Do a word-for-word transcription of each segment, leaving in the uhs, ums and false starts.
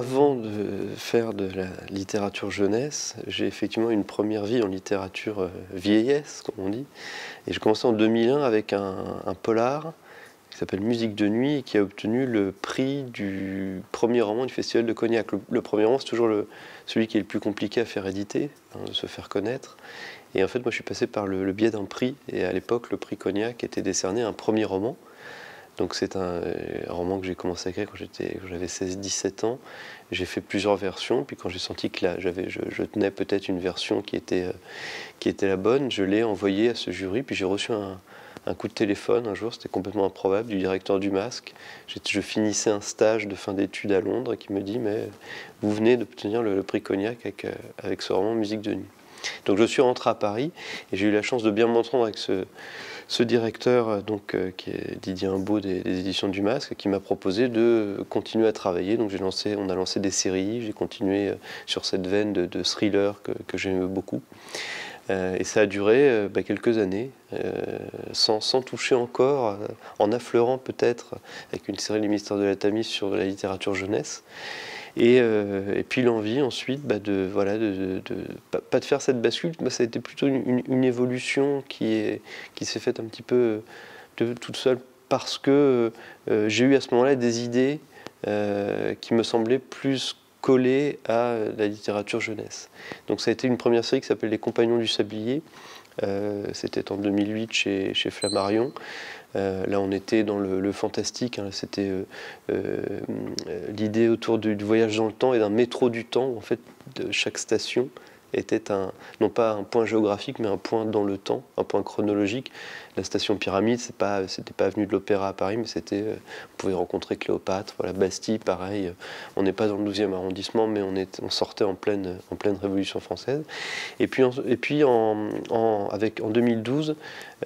avant de faire de la littérature jeunesse, j'ai effectivement une première vie en littérature vieillesse, comme on dit. Et j'ai commencé en deux mille un avec un, un polar qui s'appelle Musique de nuit et qui a obtenu le prix du premier roman du Festival de Cognac. Le, le premier roman, c'est toujours le, celui qui est le plus compliqué à faire éditer, hein, de se faire connaître. Et en fait, moi, je suis passé par le, le biais d'un prix. Et à l'époque, le prix Cognac était décerné à un premier roman. Donc c'est un, un roman que j'ai commencé à écrire quand j'avais seize dix-sept ans. J'ai fait plusieurs versions, puis quand j'ai senti que là, je, je tenais peut-être une version qui était, qui était la bonne, je l'ai envoyée à ce jury, puis j'ai reçu un, un coup de téléphone un jour, c'était complètement improbable, du directeur du Masque. Je finissais un stage de fin d'études à Londres et qui me dit « mais vous venez d'obtenir le, le prix Cognac avec, avec ce roman Musique de nuit ». Donc je suis rentré à Paris et j'ai eu la chance de bien m'entendre avec ce, ce directeur, donc, euh, qui est Didier Imbaud des, des éditions du Masque, qui m'a proposé de continuer à travailler. Donc j'ai lancé, on a lancé des séries, j'ai continué sur cette veine de, de thriller que, que j'aime beaucoup. Euh, et ça a duré euh, bah, quelques années, euh, sans, sans toucher encore, euh, en affleurant peut-être avec une série Les mystères de la Tamise sur la littérature jeunesse. Et, euh, et puis l'envie ensuite, bah, de, voilà, de, de, de, pas, pas de faire cette bascule, bah, ça a été plutôt une, une, une évolution qui est, qui s'est faite un petit peu de, toute seule, parce que euh, j'ai eu à ce moment-là des idées euh, qui me semblaient plus collées à la littérature jeunesse. Donc ça a été une première série qui s'appelle Les Compagnons du Sablier, euh, c'était en deux mille huit chez, chez Flammarion. Euh, là, on était dans le, le fantastique, hein, c'était euh, euh, l'idée autour du, du voyage dans le temps et d'un métro du temps, où en fait, de chaque station était un, non pas un point géographique, mais un point dans le temps, un point chronologique. La station Pyramide, c'est pas, c'était pas avenue de l'Opéra à Paris, mais c'était, euh, on pouvait rencontrer Cléopâtre, voilà, Bastille, pareil. On n'est pas dans le douzième arrondissement, mais on, est, on sortait en pleine, en pleine Révolution française. Et puis, en, et puis en, en, avec, en deux mille douze,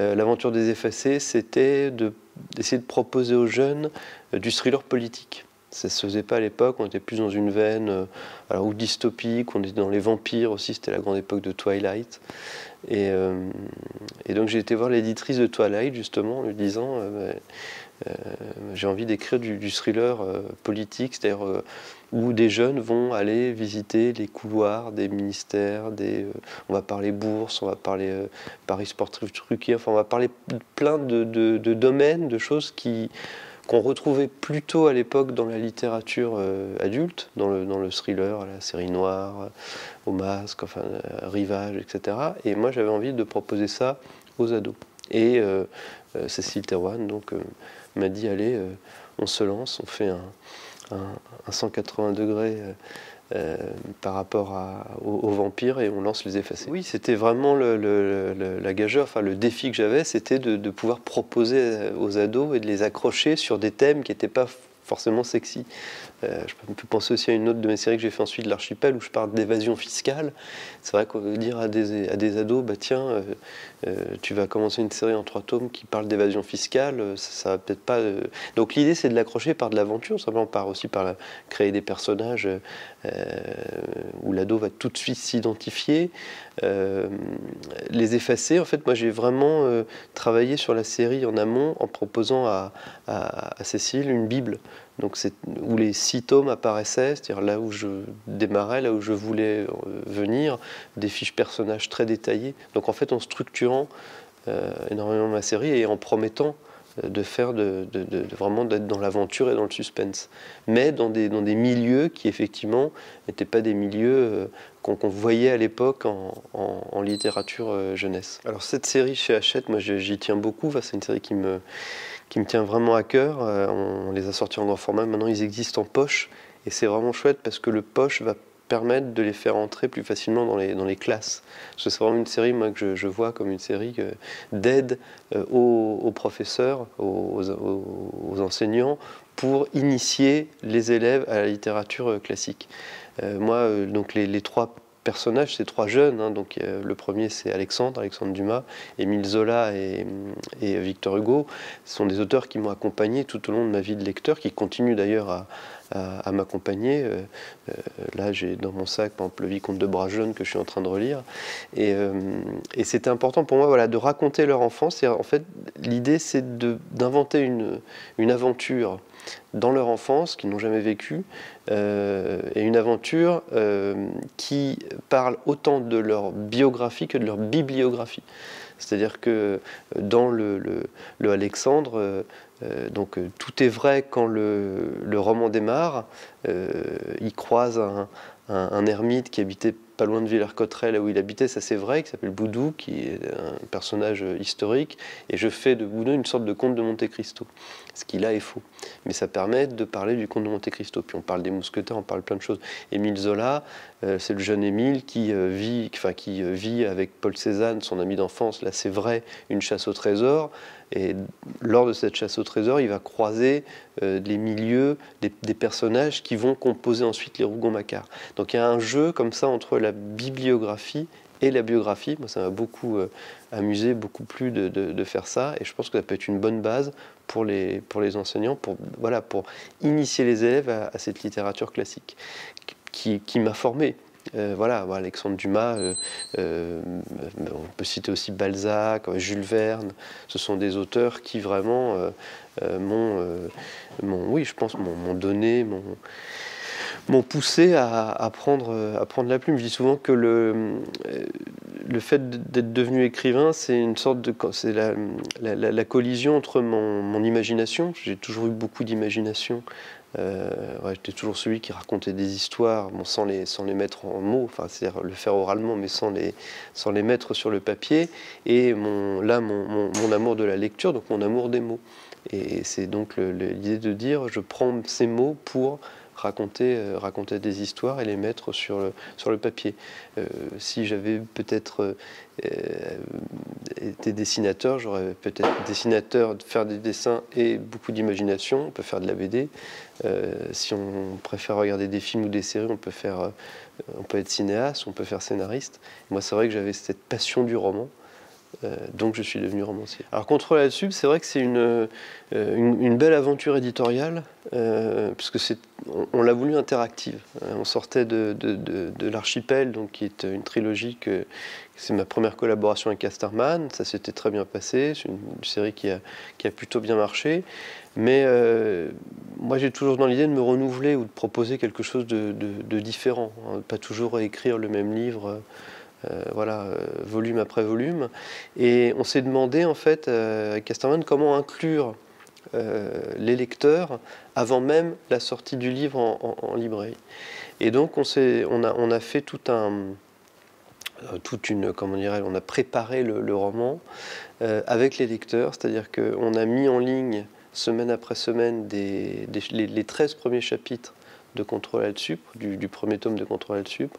euh, l'aventure des effacés, c'était de, d'essayer de proposer aux jeunes euh, du thriller politique. Ça ne se faisait pas à l'époque, on était plus dans une veine euh, alors, ou dystopique, on était dans les vampires aussi, c'était la grande époque de Twilight. Et, euh, et donc j'ai été voir l'éditrice de Twilight, justement, en lui disant euh, euh, j'ai envie d'écrire du, du thriller euh, politique, c'est-à-dire euh, où des jeunes vont aller visiter les couloirs des ministères, des, euh, on va parler bourse, on va parler euh, Paris Sportif Truquier, enfin on va parler plein de, de, de domaines, de choses qui... qu'on retrouvait plutôt à l'époque dans la littérature euh, adulte, dans le, dans le thriller, la série noire, au masque, enfin, euh, rivage, et cetera. Et moi, j'avais envie de proposer ça aux ados. Et euh, euh, Cécile Terwan donc euh, m'a dit, allez, euh, on se lance, on fait un, un, un cent quatre-vingts degrés euh, Euh, par rapport à, aux, aux vampires et on lance les effacés. Oui, c'était vraiment le, le, le, la gageure, enfin le défi que j'avais, c'était de, de pouvoir proposer aux ados et de les accrocher sur des thèmes qui n'étaient pas forcément sexy. Euh, je peux penser aussi à une autre de mes séries que j'ai fait ensuite, L'Archipel, où je parle d'évasion fiscale. C'est vrai qu'on veut dire à des, à des ados, bah tiens, euh, euh, tu vas commencer une série en trois tomes qui parle d'évasion fiscale, euh, ça, ça va peut-être pas... Euh... Donc l'idée, c'est de l'accrocher par de l'aventure, simplement par aussi par la, créer des personnages euh, où l'ado va tout de suite s'identifier. Euh, les effacer, en fait, moi j'ai vraiment euh, travaillé sur la série en amont en proposant à, à, à Cécile une Bible. Donc c'est où les six tomes apparaissaient, c'est-à-dire là où je démarrais, là où je voulais venir, des fiches personnages très détaillées. Donc en fait, en structurant euh, énormément ma série et en promettant de faire de, de, de, de vraiment d'être dans l'aventure et dans le suspense, mais dans des, dans des milieux qui effectivement n'étaient pas des milieux euh, qu'on qu'on voyait à l'époque en, en, en littérature euh, jeunesse. Alors cette série chez Hachette, moi j'y tiens beaucoup, enfin, c'est une série qui me, qui me tient vraiment à cœur, euh, on les a sortis en grand format, maintenant ils existent en poche, et c'est vraiment chouette parce que le poche va permettre de les faire entrer plus facilement dans les, dans les classes. C'est vraiment une série moi, que je, je vois comme une série euh, d'aide euh, aux, aux professeurs, aux, aux, aux enseignants, pour initier les élèves à la littérature classique. Euh, moi, euh, donc les, les trois personnages, c'est trois jeunes. Hein, donc, euh, le premier, c'est Alexandre, Alexandre Dumas, Émile Zola et, et Victor Hugo. Ce sont des auteurs qui m'ont accompagné tout au long de ma vie de lecteur, qui continuent d'ailleurs à à, à m'accompagner. Euh, euh, là, j'ai dans mon sac, par exemple, le Vicomte de Bras-jeunes que je suis en train de relire. Et, euh, et c'était important pour moi voilà, de raconter leur enfance. Et en fait, l'idée, c'est d'inventer une, une aventure dans leur enfance, qu'ils n'ont jamais vécu, euh, et une aventure euh, qui parle autant de leur biographie que de leur bibliographie. C'est-à-dire que dans le, le, le Alexandre, euh, donc tout est vrai quand le, le roman démarre. Euh, il croise un, un, un ermite qui habitait pas loin de Villers-Cotterêts, là où il habitait, ça c'est vrai, qui s'appelle Boudou, qui est un personnage historique, et je fais de Boudou une sorte de conte de Monte-Cristo, ce qui là est faux. Mais ça permet de parler du conte de Monte-Cristo, puis on parle des mousquetaires, on parle plein de choses. Émile Zola, euh, c'est le jeune Émile qui, euh, vit, enfin, qui euh, vit avec Paul Cézanne, son ami d'enfance, là c'est vrai, une chasse au trésor, et lors de cette chasse au trésor, il va croiser euh, les milieux, des, des personnages qui vont composer ensuite les Rougon-Macquart. Donc il y a un jeu comme ça entre la bibliographie et la biographie. Moi, ça m'a beaucoup euh, amusé, beaucoup plu de, de, de faire ça. Et je pense que ça peut être une bonne base pour les, pour les enseignants, pour, voilà, pour initier les élèves à, à cette littérature classique qui, qui m'a formé. Euh, voilà, Alexandre Dumas, euh, euh, on peut citer aussi Balzac, Jules Verne, ce sont des auteurs qui vraiment euh, euh, m'ont, euh, m'ont, oui, je pense, m'ont, m'ont donné, m'ont, m'ont poussé à, à, prendre, à prendre la plume. Je dis souvent que le, le fait d'être devenu écrivain, c'est une sorte de, c'est la, la, la collision entre mon, mon imagination, j'ai toujours eu beaucoup d'imagination. Euh, ouais, j'étais toujours celui qui racontait des histoires, bon, sans, les, sans les mettre en mots, enfin, c'est-à-dire le faire oralement, mais sans les, sans les mettre sur le papier. Et mon, là, mon, mon, mon amour de la lecture, donc mon amour des mots. Et c'est donc l'idée de dire, je prends ces mots pour raconter, euh, raconter des histoires et les mettre sur le, sur le papier. Euh, si j'avais peut-être euh, été dessinateur, j'aurais peut-être dessinateur, faire des dessins et beaucoup d'imagination, on peut faire de la B D. Euh, si on préfère regarder des films ou des séries, on peut, faire, euh, on peut être cinéaste, on peut faire scénariste. Moi, c'est vrai que j'avais cette passion du roman. Euh, donc je suis devenu romancier. Alors Contrôle Altsup, c'est vrai que c'est une, euh, une, une belle aventure éditoriale, euh, puisque c'est, on, on l'a voulu interactive. Euh, on sortait de, de, de, de L'Archipel, donc qui est une trilogie que c'est ma première collaboration avec Casterman. Ça s'était très bien passé, c'est une, une série qui a, qui a plutôt bien marché. Mais euh, moi j'ai toujours dans l'idée de me renouveler ou de proposer quelque chose de, de, de différent, hein, pas toujours écrire le même livre. Euh, Euh, voilà, euh, volume après volume. Et on s'est demandé, en fait, euh, avec Casterman, comment inclure euh, les lecteurs avant même la sortie du livre en, en, en librairie. Et donc, on, on, a, on a fait tout un... Euh, toute une, comment dirait, on a préparé le, le roman euh, avec les lecteurs, c'est-à-dire qu'on a mis en ligne, semaine après semaine, des, des, les, les treize premiers chapitres de Contrôle Altsup, du, du premier tome de Contrôle Altsup.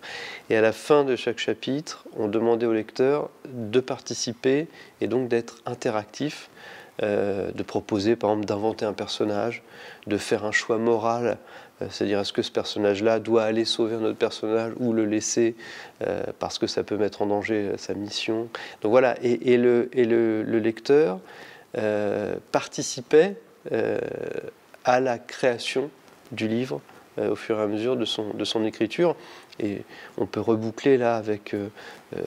Et à la fin de chaque chapitre, on demandait aux lecteurs de participer et donc d'être interactifs, euh, de proposer, par exemple, d'inventer un personnage, de faire un choix moral, euh, c'est-à-dire est-ce que ce personnage-là doit aller sauver un autre personnage ou le laisser euh, parce que ça peut mettre en danger sa mission. Donc voilà, et, et, le, et le, le lecteur euh, participait euh, à la création du livre au fur et à mesure de son, de son écriture. Et on peut reboucler là avec euh, euh,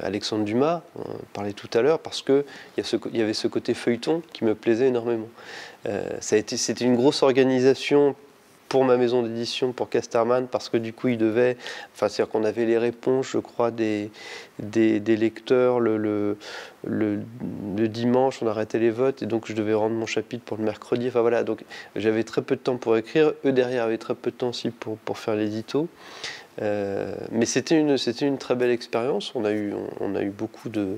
Alexandre Dumas, on en parlait tout à l'heure, parce qu'il y, y avait ce côté feuilleton qui me plaisait énormément. Euh, C'était une grosse organisation pour ma maison d'édition, pour Casterman, parce que du coup, il devait... Enfin, c'est-à-dire qu'on avait les réponses, je crois, des, des, des lecteurs. Le, le, le, le dimanche, on arrêtait les votes, et donc je devais rendre mon chapitre pour le mercredi. Enfin, voilà, donc j'avais très peu de temps pour écrire. Eux, derrière, avaient très peu de temps aussi pour, pour faire l'édito. Euh, mais c'était une, c'était une très belle expérience. On a eu, on, on a eu beaucoup de...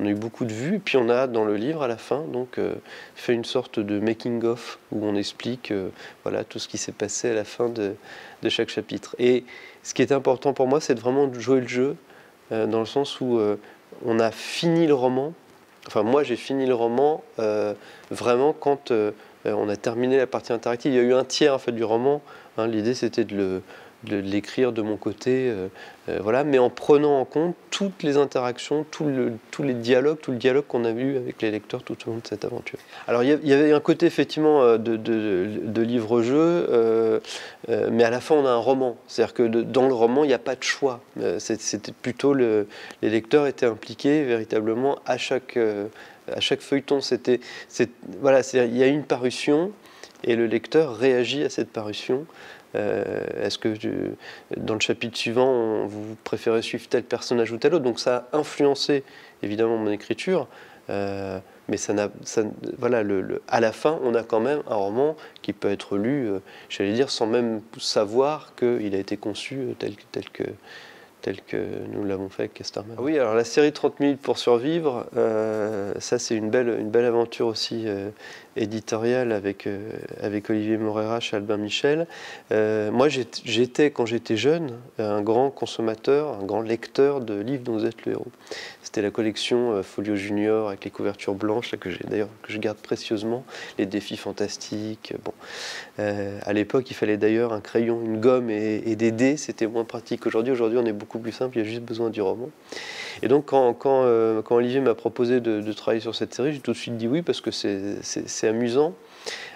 On a eu beaucoup de vues, puis on a, dans le livre, à la fin, donc, euh, fait une sorte de making-of, où on explique euh, voilà, tout ce qui s'est passé à la fin de, de chaque chapitre. Et ce qui est important pour moi, c'est de vraiment jouer le jeu, euh, dans le sens où euh, on a fini le roman, enfin moi j'ai fini le roman euh, vraiment quand euh, on a terminé la partie interactive. Il y a eu un tiers en fait, du roman, hein, l'idée c'était de le... de l'écrire de mon côté, euh, euh, voilà, mais en prenant en compte toutes les interactions, tout le, tous les dialogues, tout le dialogue qu'on a eu avec les lecteurs tout au long de cette aventure. Alors il y, y avait un côté effectivement de, de, de livre-jeu, euh, euh, mais à la fin on a un roman, c'est-à-dire que de, dans le roman il n'y a pas de choix, euh, c'était plutôt le, les lecteurs étaient impliqués véritablement à chaque, euh, à chaque feuilleton, c'était, voilà, il y a une parution, et le lecteur réagit à cette parution. Euh, Est-ce que tu, dans le chapitre suivant, on, vous préférez suivre tel personnage ou tel autre? Donc ça a influencé évidemment mon écriture, euh, mais ça n'a, ça, voilà, le, le, à la fin, on a quand même un roman qui peut être lu, euh, j'allais dire, sans même savoir qu'il a été conçu tel, tel que... tel que nous l'avons fait avec Casterman. Oui, alors la série trente minutes pour survivre, euh, ça c'est une belle, une belle aventure aussi euh, éditoriale avec, euh, avec Olivier Moreira chez Albin Michel. Euh, moi j'étais, quand j'étais jeune, un grand consommateur, un grand lecteur de livres dont vous êtes le héros. C'était la collection euh, Folio Junior avec les couvertures blanches, là, que j'ai d'ailleurs, que je garde précieusement, les défis fantastiques. Bon. Euh, à l'époque, il fallait d'ailleurs un crayon, une gomme et, et des dés, c'était moins pratique aujourd'hui. Aujourd'hui, on est beaucoup plus simple, il y a juste besoin du roman. Et donc quand, quand, euh, quand Olivier m'a proposé de, de travailler sur cette série, j'ai tout de suite dit oui parce que c'est amusant.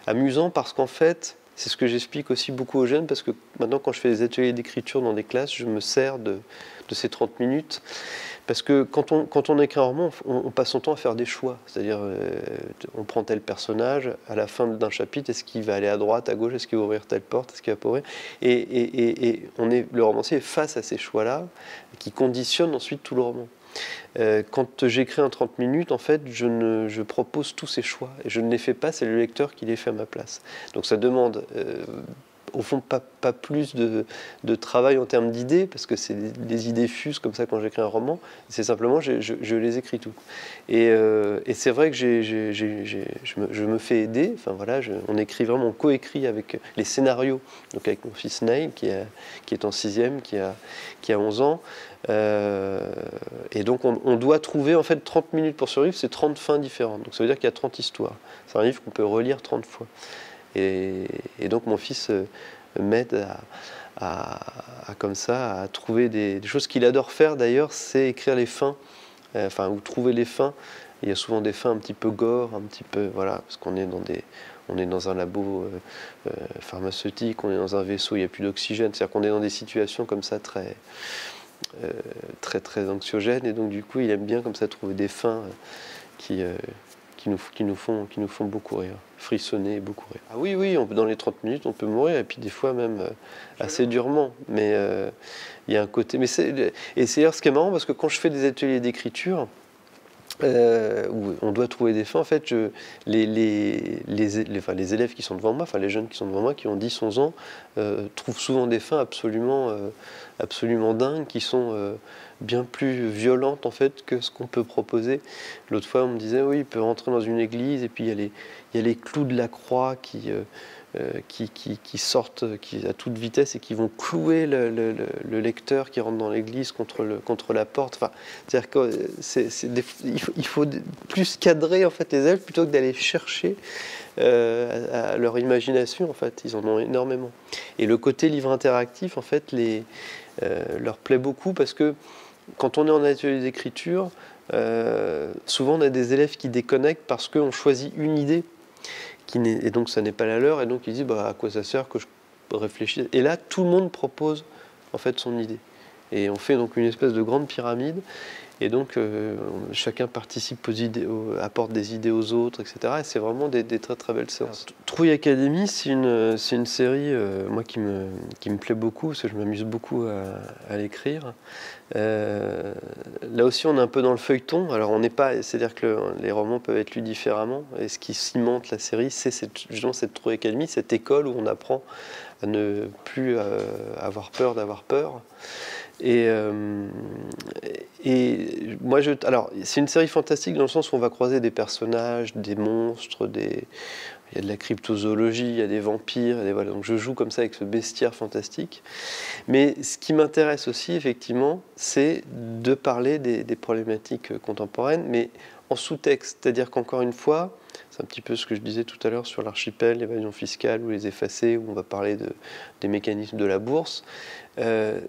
Amusant parce qu'en fait, c'est ce que j'explique aussi beaucoup aux jeunes, parce que maintenant quand je fais des ateliers d'écriture dans des classes, je me sers de, de ces trente minutes. Parce que quand on, quand on écrit un roman, on, on passe son temps à faire des choix. C'est-à-dire, euh, on prend tel personnage, à la fin d'un chapitre, est-ce qu'il va aller à droite, à gauche, est-ce qu'il va ouvrir telle porte, est-ce qu'il va pas ouvrir, et, et, et, et on est, le romancier est face à ces choix-là, qui conditionnent ensuite tout le roman. Euh, quand j'écris un trente minutes, en fait, je, ne, je propose tous ces choix. Et je ne les fais pas, c'est le lecteur qui les fait à ma place. Donc ça demande... Euh, au fond, pas, pas plus de, de travail en termes d'idées, parce que c'est des, des idées fusent comme ça quand j'écris un roman. C'est simplement, je, je, je les écris tout. Et, euh, et c'est vrai que j'ai, j'ai, j'ai, j'ai, je, me, je me fais aider. Enfin voilà, je, on écrit vraiment, on coécrit avec les scénarios. Donc avec mon fils Neil, qui, a, qui est en sixième, qui a, qui a onze ans. Euh, et donc on, on doit trouver en fait trente minutes pour survivre, c'est trente fins différentes. Donc ça veut dire qu'il y a trente histoires. C'est un livre qu'on peut relire trente fois. Et, et donc mon fils euh, m'aide à, à, à comme ça à trouver des, des choses qu'il adore faire d'ailleurs, c'est écrire les fins, euh, enfin ou trouver les fins. Il y a souvent des fins un petit peu gore, un petit peu voilà, parce qu'on est dans des, on est dans un labo euh, euh, pharmaceutique, on est dans un vaisseau, il n'y a plus d'oxygène, c'est-à-dire qu'on est dans des situations comme ça très, euh, très très anxiogènes. Et donc du coup, il aime bien comme ça trouver des fins euh, qui euh, Qui nous, qui, nous font, qui nous font beaucoup rire, frissonner et beaucoup rire. Ah oui, oui, on, dans les trente minutes, on peut mourir, et puis des fois même euh, assez durement. Mais il euh, y a un côté... Mais c'est, et c'est ce qui est marrant, parce que quand je fais des ateliers d'écriture, euh, où on doit trouver des fins, en fait, je, les, les, les, les, enfin, les élèves qui sont devant moi, enfin les jeunes qui sont devant moi, qui ont dix à onze ans, euh, trouvent souvent des fins absolument, euh, absolument dingues, qui sont... Euh, bien plus violente en fait que ce qu'on peut proposer. L'autre fois on me disait oui, il peut rentrer dans une église et puis il y a les, il y a les clous de la croix qui, euh, qui, qui, qui sortent qui, à toute vitesse et qui vont clouer le, le, le lecteur qui rentre dans l'église contre, le, contre la porte. Enfin, c'est-à-dire que c'est, c'est des, il, faut, il faut plus cadrer en fait les élèves plutôt que d'aller chercher euh, à, à leur imagination en fait. Ils en ont énormément. Et le côté livre interactif en fait les, euh, leur plaît beaucoup parce que quand on est en atelier d'écriture, euh, souvent on a des élèves qui déconnectent parce qu'on choisit une idée, qui et donc ça n'est pas la leur, et donc ils disent bah, à quoi ça sert que je réfléchisse. Et là, tout le monde propose en fait son idée. Et on fait donc une espèce de grande pyramide, et donc euh, chacun participe aux idées, aux, apporte des idées aux autres, et cetera. Et c'est vraiment des, des très très belles séances. Trouille Académie, c'est une, c'est une série euh, moi, qui, me, qui me plaît beaucoup, parce que je m'amuse beaucoup à, à l'écrire. Euh, là aussi, on est un peu dans le feuilleton. Alors, on n'est pas, c'est-à-dire que le, les romans peuvent être lus différemment. Et ce qui cimente la série, c'est cette, justement cette Trouille Académie, cette école où on apprend à ne plus euh, avoir peur d'avoir peur. Et, euh, et moi, je, alors, c'est une série fantastique dans le sens où on va croiser des personnages, des monstres, des, il y a de la cryptozoologie, il y a des vampires, et voilà. Donc, je joue comme ça avec ce bestiaire fantastique. Mais ce qui m'intéresse aussi, effectivement, c'est de parler des, des problématiques contemporaines, mais en sous-texte, c'est-à-dire qu'encore une fois, c'est un petit peu ce que je disais tout à l'heure sur l'archipel, l'évasion fiscale ou les effacés, où on va parler de, des mécanismes de la bourse. Euh,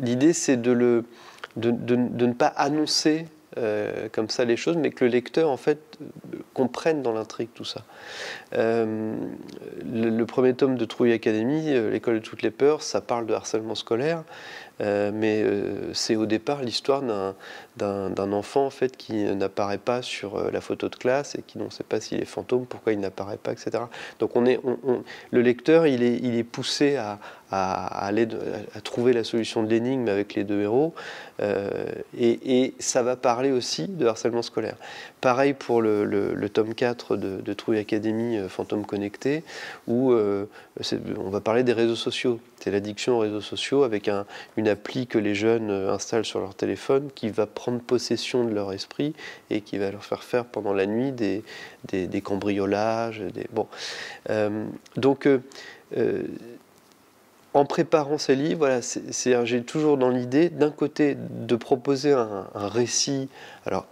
L'idée, c'est de, de, de, de ne pas annoncer euh, comme ça les choses, mais que le lecteur, en fait, comprenne dans l'intrigue tout ça. Euh, le, le premier tome de Trouille Académie, L'école de toutes les peurs, ça parle de harcèlement scolaire. euh, mais euh, c'est au départ l'histoire d'un enfant en fait, qui n'apparaît pas sur euh, la photo de classe et qui on ne sait pas s'il est fantôme, pourquoi il n'apparaît pas, et cetera. Donc on est, on, on, le lecteur il est, il est poussé à, à, à, aller de, à trouver la solution de l'énigme avec les deux héros euh, et, et ça va parler aussi de harcèlement scolaire. Pareil pour le, le, le tome quatre de, de Trouille Académie, euh, Fantôme Connecté, où euh, on va parler des réseaux sociaux. C'est l'addiction aux réseaux sociaux avec un, une appli que les jeunes installent sur leur téléphone qui va prendre possession de leur esprit et qui va leur faire faire pendant la nuit des, des, des cambriolages. Des, bon. euh, donc, euh, euh, en préparant ces livres, voilà, j'ai toujours dans l'idée, d'un côté, de proposer un, un récit alors,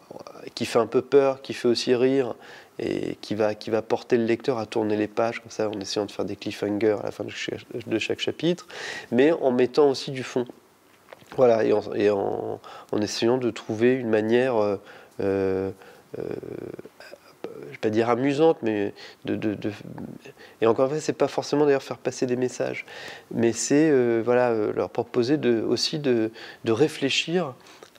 qui fait un peu peur, qui fait aussi rire, et qui va, qui va porter le lecteur à tourner les pages, comme ça, en essayant de faire des cliffhangers à la fin de chaque, de chaque chapitre, mais en mettant aussi du fond. Voilà, et en, et en, en essayant de trouver une manière, euh, euh, je ne vais pas dire amusante, mais de... de, de et encore une fois, ce n'est pas forcément d'ailleurs faire passer des messages, mais c'est euh, voilà, leur proposer de, aussi de, de réfléchir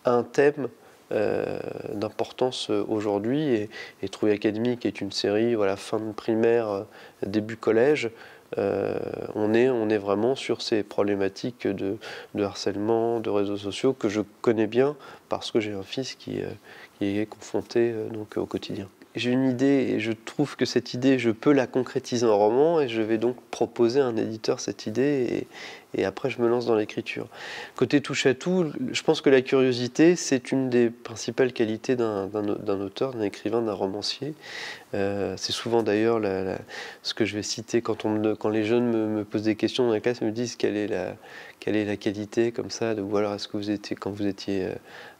à un thème Euh, d'importance aujourd'hui et, et Trouille Académie qui est une série voilà, fin de primaire, début collège, euh, on, est, on est vraiment sur ces problématiques de, de harcèlement, de réseaux sociaux que je connais bien parce que j'ai un fils qui, euh, qui est confronté euh, donc, au quotidien. J'ai une idée et je trouve que cette idée, je peux la concrétiser en roman et je vais donc proposer à un éditeur cette idée et, et après je me lance dans l'écriture. Côté touche à tout, je pense que la curiosité, c'est une des principales qualités d'un auteur, d'un écrivain, d'un romancier. Euh, c'est souvent d'ailleurs ce que je vais citer quand, on me, quand les jeunes me, me posent des questions dans la classe, ils me disent quelle est la, quelle est la qualité comme ça, de, ou alors est-ce que vous étiez, quand vous étiez... Euh,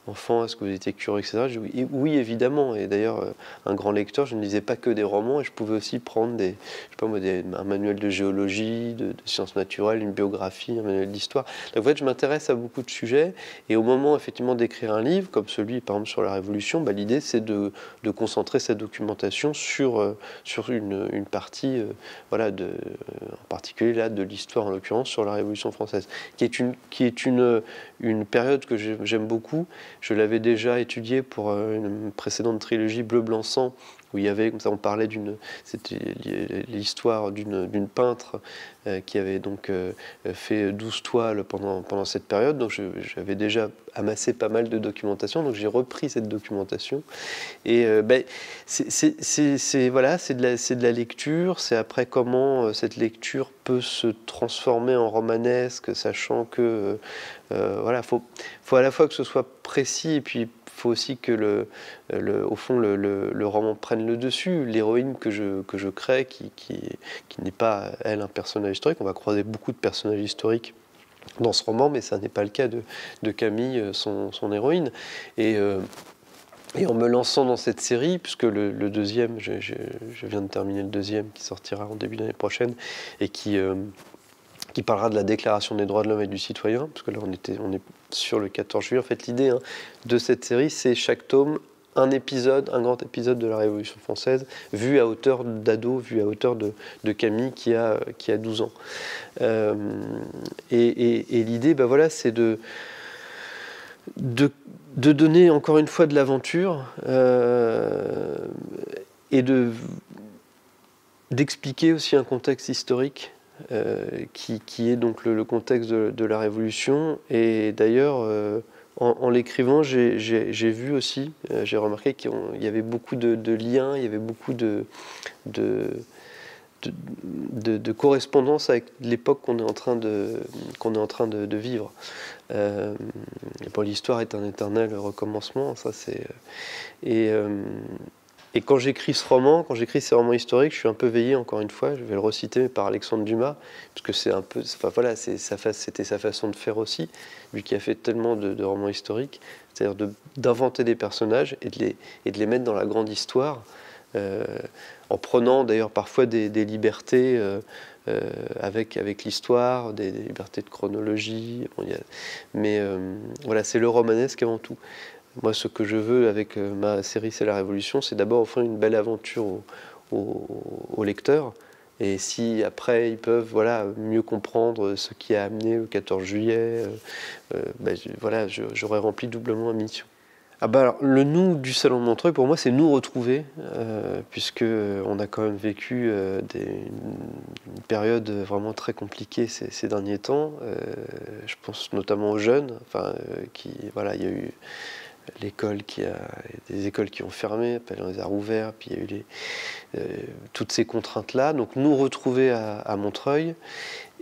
enfant, est-ce que vous étiez curieux, et cetera. Je dis, oui, évidemment. Et d'ailleurs, un grand lecteur, je ne lisais pas que des romans, et je pouvais aussi prendre des, je sais pas moi, des, un manuel de géologie, de, de sciences naturelles, une biographie, un manuel d'histoire. Donc en fait, je m'intéresse à beaucoup de sujets, et au moment effectivement d'écrire un livre, comme celui par exemple sur la Révolution, bah, l'idée c'est de, de concentrer cette documentation sur, euh, sur une, une partie, euh, voilà, de, euh, en particulier là, de l'histoire en l'occurrence, sur la Révolution française, qui est une, qui est une, une période que j'aime beaucoup. Je l'avais déjà étudié pour une précédente trilogie Bleu, blanc, sang, où il y avait, comme ça, on parlait d'une, c'était l'histoire d'une peintre euh, qui avait donc euh, fait douze toiles pendant, pendant cette période. Donc j'avais déjà amassé pas mal de documentation, donc j'ai repris cette documentation. Et euh, ben, c'est voilà, c'est de, de la lecture, c'est après comment euh, cette lecture peut se transformer en romanesque, sachant que euh, voilà, faut, faut à la fois que ce soit précis et puis il faut aussi que, le, le, au fond, le, le, le roman prenne le dessus. L'héroïne que je, que je crée, qui, qui, qui n'est pas, elle, un personnage historique. On va croiser beaucoup de personnages historiques dans ce roman, mais ça n'est pas le cas de, de Camille, son, son héroïne. Et... Euh, Et en me lançant dans cette série, puisque le, le deuxième, je, je, je viens de terminer le deuxième, qui sortira en début d'année prochaine, et qui, euh, qui parlera de la Déclaration des droits de l'homme et du citoyen, parce que là, on, était, on est sur le quatorze juillet. En fait, l'idée hein, de cette série, c'est chaque tome, un épisode, un grand épisode de la Révolution française, vu à hauteur d'ado, vu à hauteur de, de Camille, qui a, qui a douze ans. Euh, et et, et l'idée, ben voilà, c'est de... De, de donner encore une fois de l'aventure euh, et de d'expliquer aussi un contexte historique euh, qui, qui est donc le, le contexte de, de la Révolution. Et d'ailleurs, euh, en, en l'écrivant, j'ai vu aussi, euh, j'ai remarqué qu'il y avait beaucoup de, de liens, il y avait beaucoup de... de De, de, de correspondance avec l'époque qu'on est en train de, qu'on est en train de, de vivre. Euh, bon, l'histoire est un éternel recommencement, ça c'est... Et, euh, et quand j'écris ce roman, quand j'écris ces romans historiques, je suis un peu veillé, encore une fois, je vais le reciter par Alexandre Dumas, parce que c'est un peu... Enfin voilà, c'était sa façon de faire aussi, lui qui a fait tellement de, de romans historiques, c'est-à-dire d'inventer de, des personnages et de, les, et de les mettre dans la grande histoire, Euh, en prenant d'ailleurs parfois des, des libertés euh, euh, avec, avec l'histoire, des, des libertés de chronologie. Bon, y a, mais euh, voilà, c'est le romanesque avant tout. Moi, ce que je veux avec euh, ma série C'est la Révolution, c'est d'abord offrir une belle aventure au, au, au lecteur Et si après ils peuvent voilà, mieux comprendre ce qui a amené au quatorze juillet, euh, ben, voilà, j'aurais rempli doublement ma mission. Ah bah alors, le nous du Salon de Montreuil, pour moi, c'est nous retrouver, euh, puisqu'on a quand même vécu euh, des, une période vraiment très compliquée ces, ces derniers temps. Euh, je pense notamment aux jeunes, enfin, euh, qui, voilà, il y a eu l'école qui a, des écoles qui ont fermé, après on les a rouvert, puis il y a eu les, euh, toutes ces contraintes-là. Donc nous retrouver à, à Montreuil.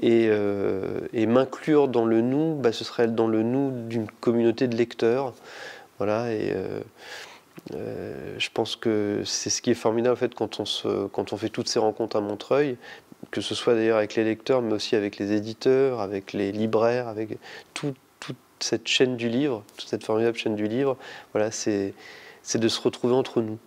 Et, euh, et m'inclure dans le nous, bah, ce serait dans le nous d'une communauté de lecteurs. Voilà, et euh, euh, je pense que c'est ce qui est formidable en fait, quand, on se, quand on fait toutes ces rencontres à Montreuil, que ce soit d'ailleurs avec les lecteurs, mais aussi avec les éditeurs, avec les libraires, avec tout, toute cette chaîne du livre, toute cette formidable chaîne du livre, voilà, c'est de se retrouver entre nous.